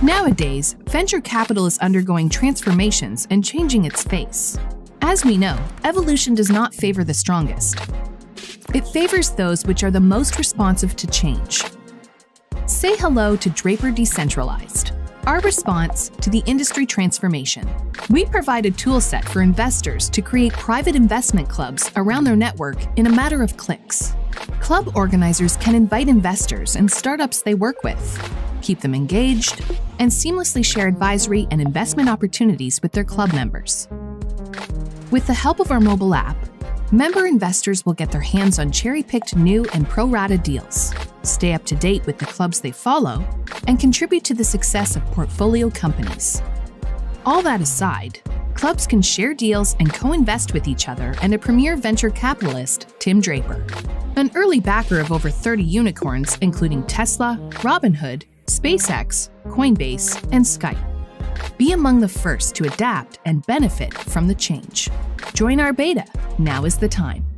Nowadays, venture capital is undergoing transformations and changing its face. As we know, evolution does not favor the strongest. It favors those which are the most responsive to change. Say hello to Draper Decentralized, our response to the industry transformation. We provide a toolset for investors to create private investment clubs around their network in a matter of clicks. Club organizers can invite investors and startups they work with, keep them engaged, and seamlessly share advisory and investment opportunities with their club members. With the help of our mobile app, member investors will get their hands on cherry-picked new and pro-rata deals, stay up to date with the clubs they follow, and contribute to the success of portfolio companies. All that aside, clubs can share deals and co-invest with each other and a premier venture capitalist, Tim Draper. An early backer of over 30 unicorns, including Tesla, Robinhood, SpaceX, Coinbase, and Skype. Be among the first to adapt and benefit from the change. Join our beta. Now is the time.